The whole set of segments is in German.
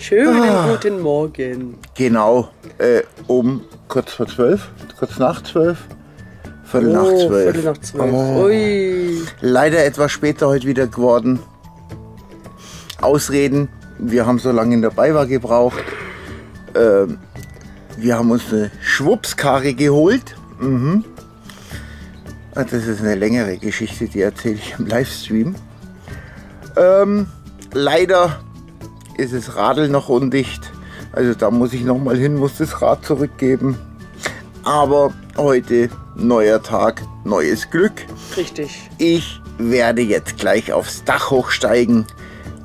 Schönen guten Morgen. Genau, um kurz vor 12, kurz nach 12. Viertel nach 12. Viertel nach 12. Oh. Ui. Leider etwas später heute wieder geworden. Ausreden, wir haben so lange in der Baywa gebraucht. Wir haben uns eine Schwupskarre geholt. Mhm. Das ist eine längere Geschichte, die erzähle ich im Livestream. Leider ist das Radl noch undicht. Also da muss ich nochmal hin, muss das Rad zurückgeben. Aber heute neuer Tag, neues Glück. Richtig. Ich werde jetzt gleich aufs Dach hochsteigen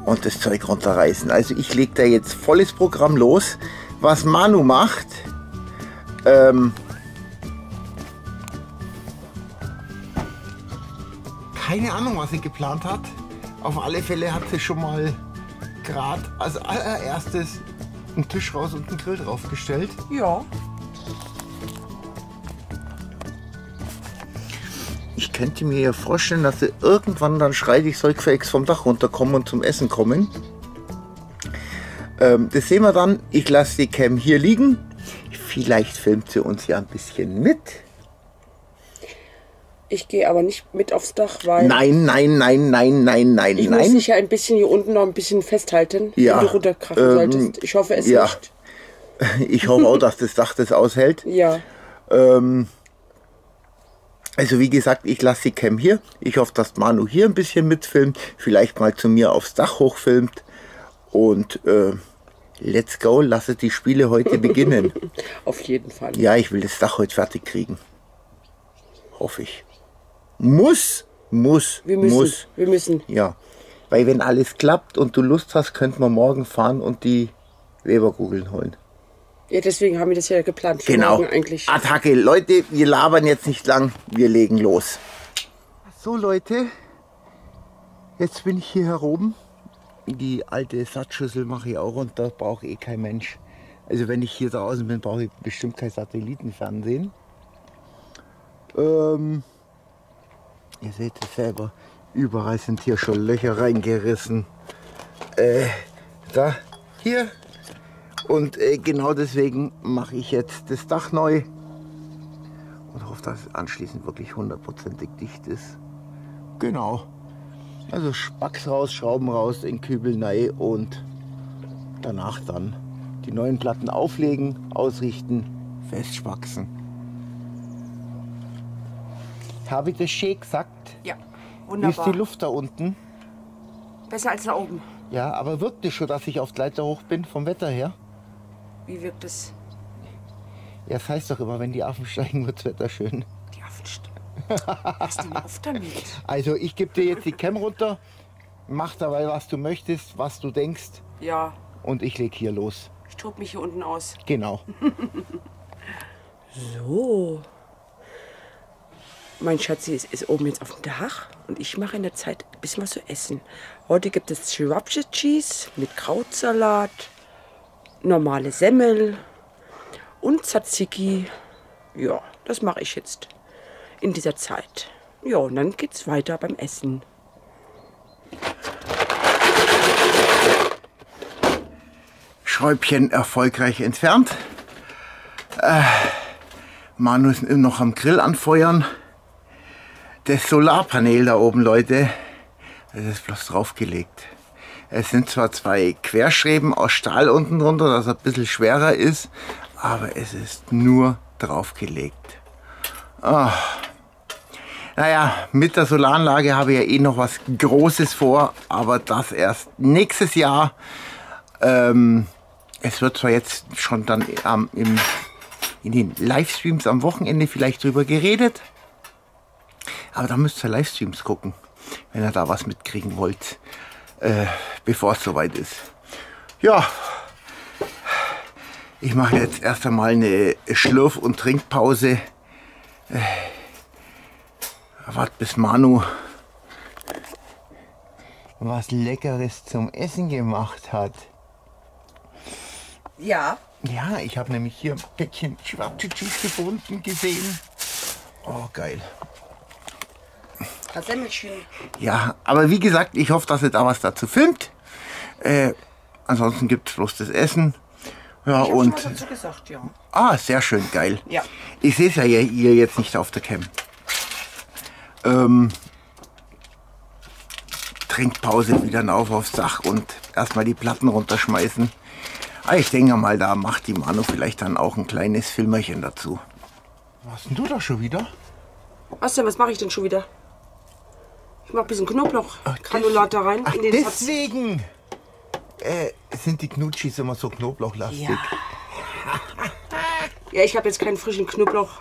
und das Zeug runterreißen. Also ich lege da jetzt volles Programm los. Was Manu macht, keine Ahnung, was sie geplant hat. Auf alle Fälle hat sie schon mal gerade als allererstes einen Tisch raus und einen Grill draufgestellt. Ja. Ich könnte mir ja vorstellen, dass sie irgendwann dann schreit, ich soll gefälligst vom Dach runterkommen und zum Essen kommen. Das sehen wir dann. Ich lasse die Cam hier liegen. Vielleicht filmt sie uns ja ein bisschen mit. Ich gehe aber nicht mit aufs Dach, weil... Nein. Ich muss dich ja ein bisschen hier unten noch ein bisschen festhalten, ja, wenn du runterkrachen solltest. Ich hoffe es nicht. Ich hoffe auch, dass das Dach das aushält. Ja. Also wie gesagt, ich lasse die Cam hier. Ich hoffe, dass Manu hier ein bisschen mitfilmt, vielleicht mal zu mir aufs Dach hochfilmt. Und let's go, lasse die Spiele heute beginnen. Auf jeden Fall. Ja, ich will das Dach heute fertig kriegen. Hoffe ich. Wir müssen. Wir müssen. Ja, weil wenn alles klappt und du Lust hast, könnten wir morgen fahren und die Weberkugeln holen. Ja, deswegen haben wir das ja geplant. Für morgen eigentlich. Attacke. Leute, wir labern jetzt nicht lang. Wir legen los. So Leute, jetzt bin ich hier oben. Die alte Satzschüssel mache ich auch runter. Brauche eh kein Mensch. Also wenn ich hier draußen bin, brauche ich bestimmt kein Satellitenfernsehen. Ihr seht es selber. Überall sind hier schon Löcher reingerissen. Da, hier. Und genau deswegen mache ich jetzt das Dach neu und hoffe, dass es anschließend wirklich hundertprozentig dicht ist. Genau. Also Spacks raus, Schrauben raus, in Kübel rein und danach dann die neuen Platten auflegen, ausrichten, festspachsen. Habe ich das schön gesagt? Ja, wunderbar. Wie ist die Luft da unten? Besser als da oben. Ja, aber wirkt es schon, dass ich auf die Leiter hoch bin, vom Wetter her? Wie wirkt es? Ja, das heißt doch immer, wenn die Affen steigen, wird das Wetter schön. Die Affen steigen. Was denn auf damit? Also ich gebe dir jetzt die Cam runter, mach dabei, was du möchtest, was du denkst. Ja. Und ich leg hier los. Ich tob mich hier unten aus. Genau. So. Mein Schatzi ist oben jetzt auf dem Dach und ich mache in der Zeit ein bisschen was zu essen. Heute gibt es Sriracha-Cheese mit Krautsalat, normale Semmel und Tzatziki. Ja, das mache ich jetzt in dieser Zeit. Ja, und dann geht's weiter beim Essen. Schräubchen erfolgreich entfernt. Manu ist noch am Grill anfeuern. Das Solarpanel da oben, Leute, das ist bloß draufgelegt. Es sind zwar zwei Querschräben aus Stahl unten drunter, dass er ein bisschen schwerer ist, aber es ist nur draufgelegt. Oh. Naja, mit der Solaranlage habe ich ja eh noch was Großes vor, aber das erst nächstes Jahr. Es wird zwar jetzt schon dann in den Livestreams am Wochenende vielleicht drüber geredet, aber da müsst ihr Livestreams gucken, wenn ihr da was mitkriegen wollt, bevor es soweit ist. Ja, ich mache jetzt erst einmal eine Schlürf- und Trinkpause. Warte, bis Manu was Leckeres zum Essen gemacht hat. Ja. Ja, ich habe nämlich hier ein Päckchen Sriracha-Cheese gefunden gesehen. Oh, geil. Ja, aber wie gesagt, ich hoffe, dass ihr da was dazu filmt. Ansonsten gibt es bloß das Essen. Ja, ich und schon mal dazu gesagt, ja. Ah, sehr schön, geil. Ja. Ich sehe es ja hier jetzt nicht auf der Cam. Trinkpause wieder rauf aufs Dach und erstmal die Platten runterschmeißen. Aber ich denke mal, da macht die Manu vielleicht dann auch ein kleines Filmerchen dazu. Was denn du da schon wieder? Was denn, was mache ich denn schon wieder? Ich mache ein bisschen Knoblauchgranulat da rein. Ach, in den deswegen sind die Knutschis immer so knoblauchlastig. Ja, ja, ich habe jetzt keinen frischen Knoblauch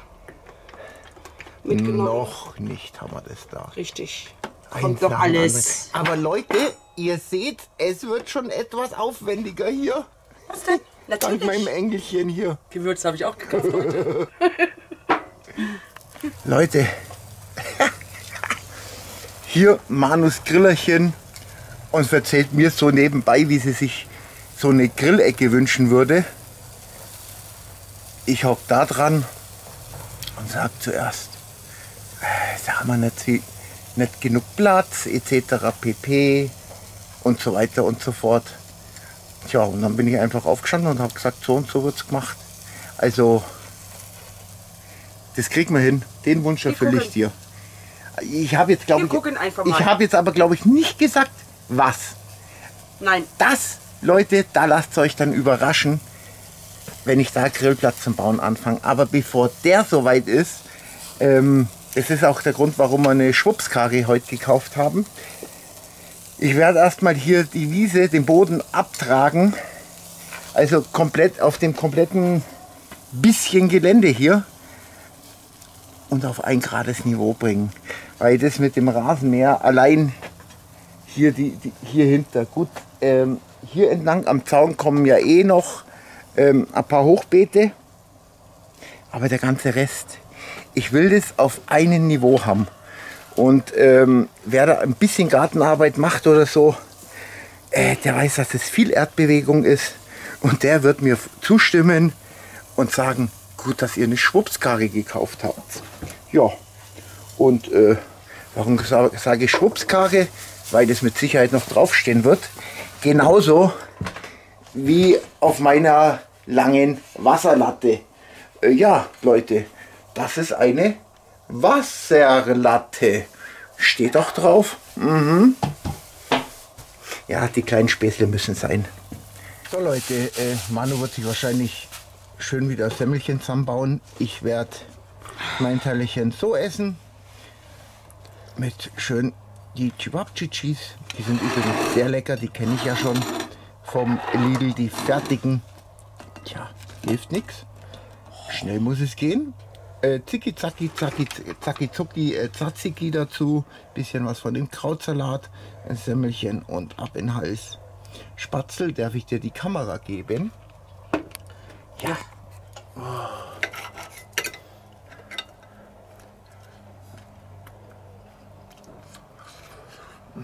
mitgenommen. Noch nicht haben wir das da. Richtig. Kommt doch alles. Aber Leute, ihr seht, es wird schon etwas aufwendiger hier. Was denn? Natürlich. Dank meinem Engelchen hier. Gewürze habe ich auch gekauft heute. Leute, hier Manus Grillerchen und erzählt mir so nebenbei, wie sie sich so eine Grillecke wünschen würde. Ich hock da dran und sag zuerst, da haben wir nicht genug Platz, etc. pp. Und so weiter und so fort. Tja, und dann bin ich einfach aufgestanden und habe gesagt, so und so wird's gemacht. Also, das kriegt man hin. Den Wunsch erfülle ich dir. Ich habe jetzt, glaube ich, aber, glaube ich, nicht gesagt, was. Nein. Das, Leute, da lasst euch dann überraschen, wenn ich da Grillplatz zum Bauen anfange. Aber bevor der soweit ist, das ist auch der Grund, warum wir eine Schwuppskarre heute gekauft haben. Ich werde erstmal hier die Wiese, den Boden abtragen. Also komplett auf dem kompletten bisschen Gelände hier. Und auf ein gerades Niveau bringen. Weil das mit dem Rasenmäher allein hier, hier hinter. Gut, hier entlang am Zaun kommen ja eh noch ein paar Hochbeete. Aber der ganze Rest. Ich will das auf einem Niveau haben. Und wer da ein bisschen Gartenarbeit macht oder so, der weiß, dass es viel Erdbewegung ist. Und der wird mir zustimmen und sagen, gut, dass ihr eine Schwuppskarre gekauft habt. Ja, und warum sage ich Schwuppskarre? Weil das mit Sicherheit noch draufstehen wird. Genauso wie auf meiner langen Wasserlatte. Ja, Leute, das ist eine Wasserlatte. Steht auch drauf. Mhm. Ja, die kleinen Späßle müssen sein. So Leute, Manu wird sich wahrscheinlich schön wieder Semmelchen zusammenbauen. Ich werde mein Teilchen so essen. Mit schön die Chibabchichis. Die sind übrigens sehr lecker, die kenne ich ja schon. Vom Lidl, die fertigen. Tja, hilft nichts. Schnell muss es gehen. Zicki, zacki, zacki, zacki, zucki, Tzatziki dazu, bisschen was von dem Krautsalat, ein Semmelchen und ab in den Hals. Spatzel, darf ich dir die Kamera geben? Ja. Oh.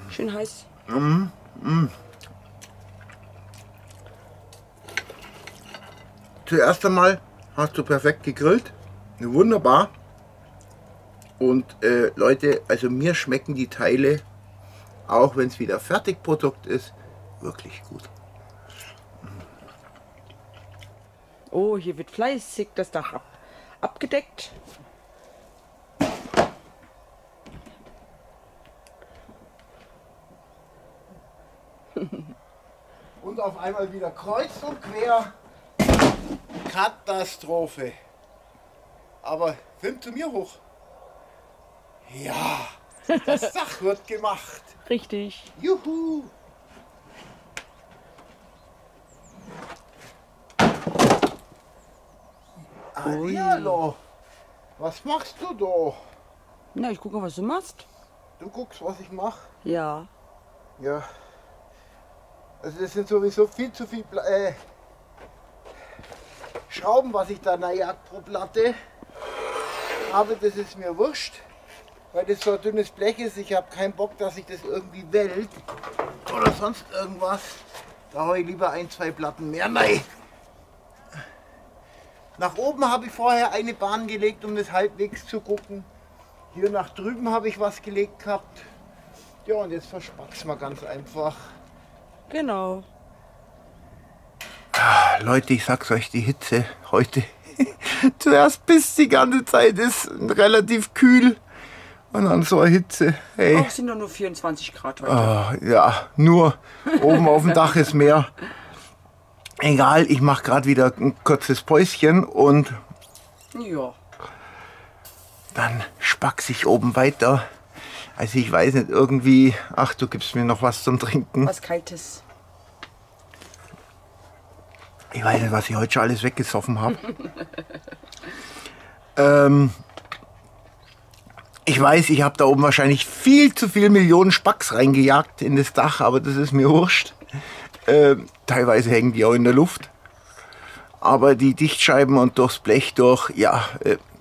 Schön heiß. Mm, mm. Zuerst einmal hast du perfekt gegrillt. Wunderbar. Und Leute, also mir schmecken die Teile, auch wenn es wieder Fertigprodukt ist, wirklich gut. Oh, hier wird fleißig das Dach abgedeckt. Und auf einmal wieder kreuz und quer. Katastrophe. Aber film zu mir hoch. Ja, das Dach wird gemacht. Richtig. Juhu. Hallo. Was machst du da? Na, ich gucke, was du machst. Du guckst, was ich mache? Ja. Ja. Also das sind sowieso viel zu viel Schrauben, was ich da najagt pro Platte. Aber das ist mir wurscht, weil das so ein dünnes Blech ist. Ich habe keinen Bock, dass ich das irgendwie wellt oder sonst irgendwas. Da haue ich lieber ein, zwei Platten mehr rein. Nach oben habe ich vorher eine Bahn gelegt, um das halbwegs zu gucken. Hier nach drüben habe ich was gelegt gehabt. Ja, und jetzt verspatzen wir ganz einfach. Genau. Leute, ich sag's euch, die Hitze heute, zuerst bis die ganze Zeit ist relativ kühl und dann so eine Hitze. Hey. Auch sind doch nur 24 Grad heute. Ja, nur oben auf dem Dach ist mehr. Egal, ich mache gerade wieder ein kurzes Päuschen und ja, dann spack's ich oben weiter. Also ich weiß nicht, irgendwie, ach, du gibst mir noch was zum Trinken. Was Kaltes. Ich weiß nicht, was ich heute schon alles weggesoffen habe. Ich weiß, ich habe da oben wahrscheinlich viel zu viel Millionen Spacks reingejagt in das Dach, aber das ist mir wurscht. Teilweise hängen die auch in der Luft. Aber die Dichtscheiben und durchs Blech durch, ja,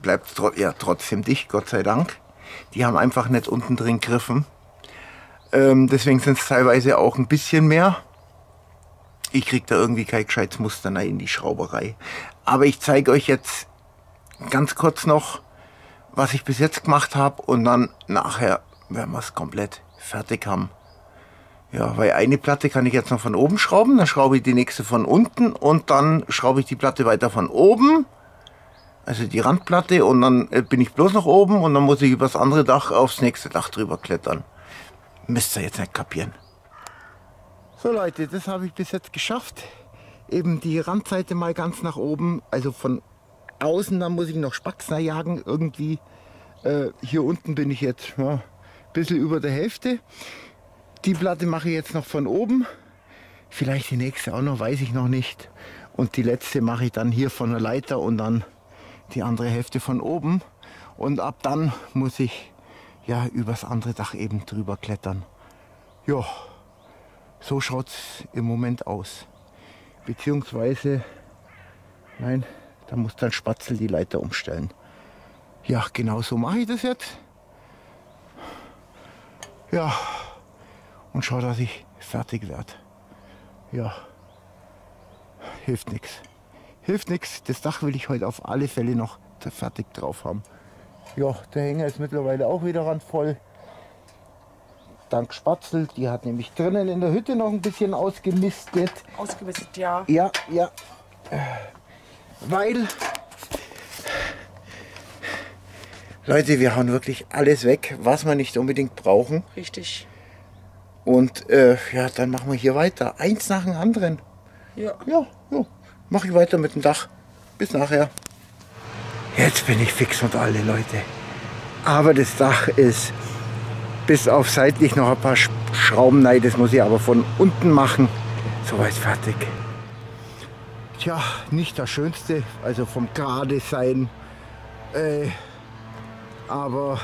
bleibt es trotzdem dicht, Gott sei Dank. Die haben einfach nicht unten drin gegriffen. Deswegen sind es teilweise auch ein bisschen mehr. Ich kriege da irgendwie kein gescheites Muster rein in die Schrauberei. Aber ich zeige euch jetzt ganz kurz noch, was ich bis jetzt gemacht habe. Und dann nachher werden wir es komplett fertig haben. Ja, weil eine Platte kann ich jetzt noch von oben schrauben. Dann schraube ich die nächste von unten. Und dann schraube ich die Platte weiter von oben. Also die Randplatte. Und dann bin ich bloß noch oben. Und dann muss ich über das andere Dach aufs nächste Dach drüber klettern. Müsst ihr jetzt nicht kapieren. So Leute, das habe ich bis jetzt geschafft, eben die Randseite mal ganz nach oben, also von außen, da muss ich noch Spaxner jagen irgendwie. Hier unten bin ich jetzt ein bisschen über der Hälfte. Die Platte mache ich jetzt noch von oben, vielleicht die nächste auch noch, weiß ich noch nicht. Und die letzte mache ich dann hier von der Leiter und dann die andere Hälfte von oben. Und ab dann muss ich ja übers andere Dach eben drüber klettern. Ja. So schaut es im Moment aus. Beziehungsweise, nein, da muss dann Spatzel die Leiter umstellen. Ja, genau so mache ich das jetzt. Ja, und schau, dass ich fertig werde. Ja, hilft nichts. Hilft nichts, das Dach will ich heute auf alle Fälle noch fertig drauf haben. Ja, der Hänger ist mittlerweile auch wieder randvoll. Dank Spatzel, die hat nämlich drinnen in der Hütte noch ein bisschen ausgemistet. Ausgemistet, ja. Ja, ja. Weil, Leute, wir hauen wirklich alles weg, was wir nicht unbedingt brauchen. Richtig. Und ja, dann machen wir hier weiter. Eins nach dem anderen. Ja. Ja, ja. Mach ich weiter mit dem Dach. Bis nachher. Jetzt bin ich fix und alle, Leute. Aber das Dach ist... bis auf seitlich noch ein paar Schrauben rein, das muss ich aber von unten machen. Soweit fertig. Tja, nicht das Schönste, also vom Gerade sein. Aber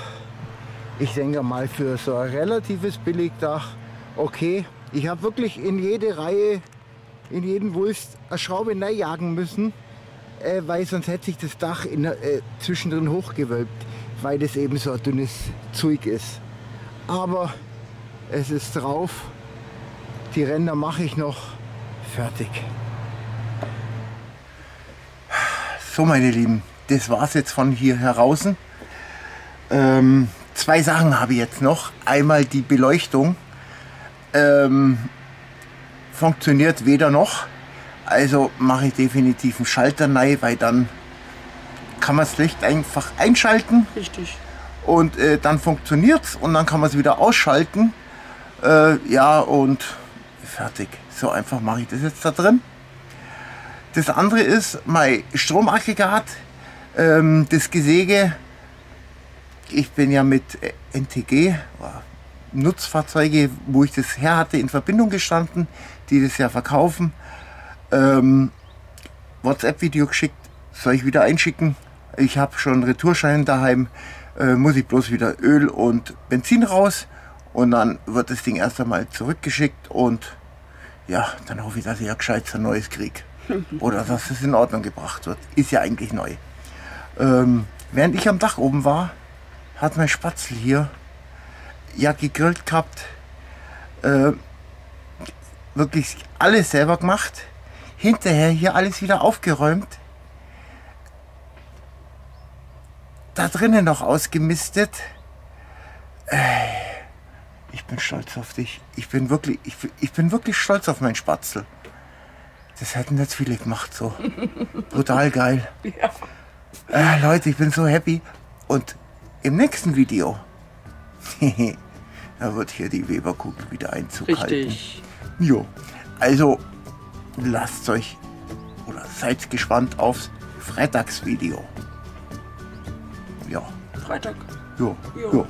ich denke mal für so ein relatives Billigdach, okay. Ich habe wirklich in jede Reihe, in jeden Wulst eine Schraube reinjagen müssen, weil sonst hätte sich das Dach zwischendrin hochgewölbt, weil das eben so ein dünnes Zeug ist. Aber es ist drauf, die Ränder mache ich noch fertig. So meine Lieben, das war's jetzt von hier heraus. Zwei Sachen habe ich jetzt noch. Einmal die Beleuchtung. Funktioniert weder noch. Also mache ich definitiv einen Schalter rein, weil dann kann man das Licht einfach einschalten. Richtig. Und dann funktioniert es und dann kann man es wieder ausschalten. Ja, und fertig. So einfach mache ich das jetzt da drin. Das andere ist mein Stromaggregat, das Gesäge. Ich bin ja mit NTG, Nutzfahrzeuge, wo ich das her hatte, in Verbindung gestanden, die das ja verkaufen. WhatsApp-Video geschickt, soll ich wieder einschicken. Ich habe schon einen Retourschein daheim. Muss ich bloß wieder Öl und Benzin raus und dann wird das Ding erst einmal zurückgeschickt und ja, dann hoffe ich, dass ich ja gescheit ein neues kriege oder dass es in Ordnung gebracht wird. Ist ja eigentlich neu. Während ich am Dach oben war, hat mein Spatzel hier ja gegrillt gehabt, wirklich alles selber gemacht, hinterher hier alles wieder aufgeräumt. Da drinnen noch ausgemistet. Ich bin stolz auf dich. Ich bin wirklich stolz auf meinen Spatzel. Das hätten jetzt viele gemacht, so. Total geil. Ja. Leute, ich bin so happy. Und im nächsten Video, da wird hier die Weberkugel wieder Einzug richtig halten. Jo. Also, lasst euch oder seid gespannt aufs Freitagsvideo. Ja. Freitag? Jo. Jo. Jo.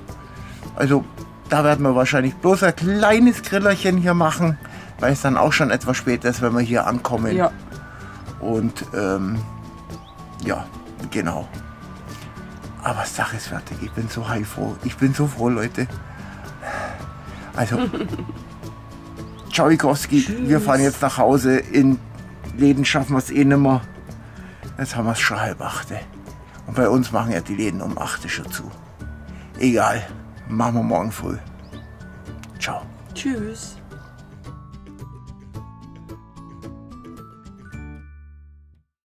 Also, da werden wir wahrscheinlich bloß ein kleines Grillerchen hier machen, weil es dann auch schon etwas spät ist, wenn wir hier ankommen. Ja. Und ja, genau. Aber Sache ist fertig. Ich bin so heilfroh. Ich bin so froh, Leute. Also, ciao, Ikowski. Wir fahren jetzt nach Hause. In Läden schaffen wir es eh nicht mehr. Jetzt haben wir es schon 7:30. Und bei uns machen ja die Läden um 8 schon zu. Egal. Machen wir morgen früh. Ciao. Tschüss.